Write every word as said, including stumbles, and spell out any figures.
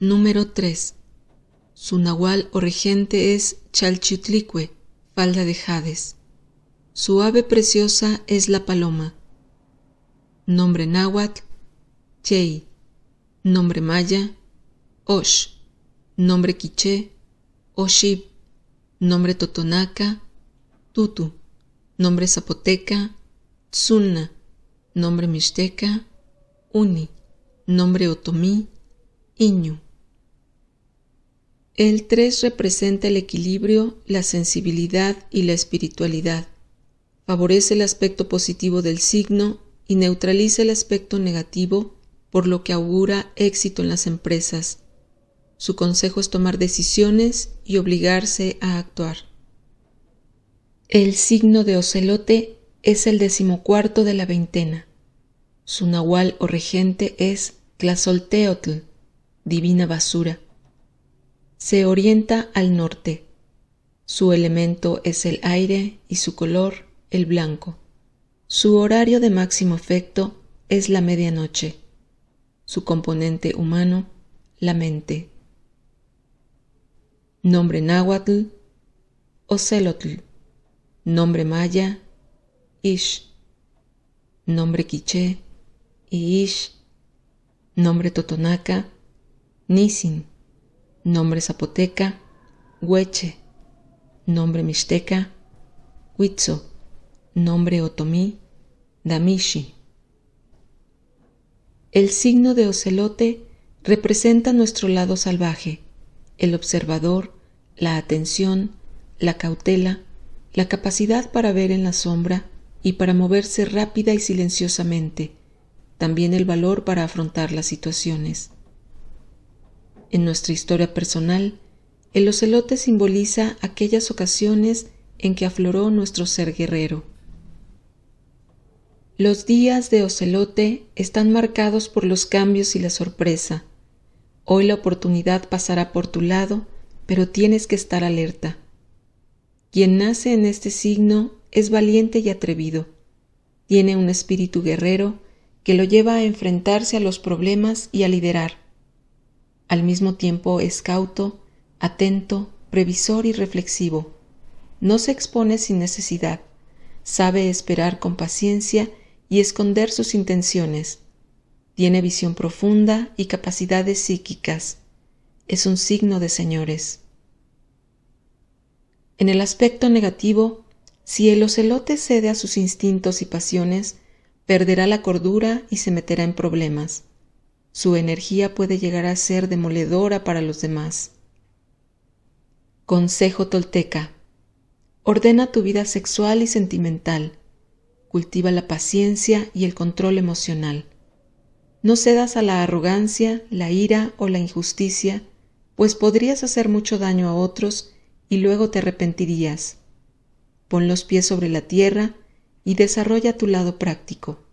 Número tres. Su nahual o regente es Chalchiutlicue, falda de Jades. Su ave preciosa es la paloma. Nombre náhuatl, Chey. Nombre maya, Osh. Nombre quiché, Oshib. Nombre totonaca, Tutu. Nombre zapoteca, Tzuna. Nombre mixteca, Uni. Nombre otomí, Iñu. El tres representa el equilibrio, la sensibilidad y la espiritualidad. Favorece el aspecto positivo del signo y neutraliza el aspecto negativo, por lo que augura éxito en las empresas. Su consejo es tomar decisiones y obligarse a actuar. El signo de ocelote es el decimocuarto de la veintena. Su nahual o regente es Tlazolteotl, divina basura. Se orienta al norte. Su elemento es el aire y su color el blanco. Su horario de máximo efecto es la medianoche. Su componente humano, la mente. Nombre náhuatl, Ocelotl. Nombre maya, Ish. Nombre quiché, Iish. Nombre totonaca, Nisin. Nombre zapoteca, Hueche. Nombre mixteca, Huitzo. Nombre otomí, Damishi. El signo de ocelote representa nuestro lado salvaje, el observador, la atención, la cautela, la capacidad para ver en la sombra y para moverse rápida y silenciosamente, también el valor para afrontar las situaciones. En nuestra historia personal, el ocelote simboliza aquellas ocasiones en que afloró nuestro ser guerrero. Los días de ocelote están marcados por los cambios y la sorpresa. Hoy la oportunidad pasará por tu lado, pero tienes que estar alerta. Quien nace en este signo es valiente y atrevido. Tiene un espíritu guerrero que lo lleva a enfrentarse a los problemas y a liderar. Al mismo tiempo es cauto, atento, previsor y reflexivo. No se expone sin necesidad, sabe esperar con paciencia y esconder sus intenciones. Tiene visión profunda y capacidades psíquicas. Es un signo de señores. En el aspecto negativo, si el ocelote cede a sus instintos y pasiones, perderá la cordura y se meterá en problemas. Su energía puede llegar a ser demoledora para los demás. Consejo tolteca. Ordena tu vida sexual y sentimental. Cultiva la paciencia y el control emocional. No cedas a la arrogancia, la ira o la injusticia, pues podrías hacer mucho daño a otros y luego te arrepentirías. Pon los pies sobre la tierra y desarrolla tu lado práctico.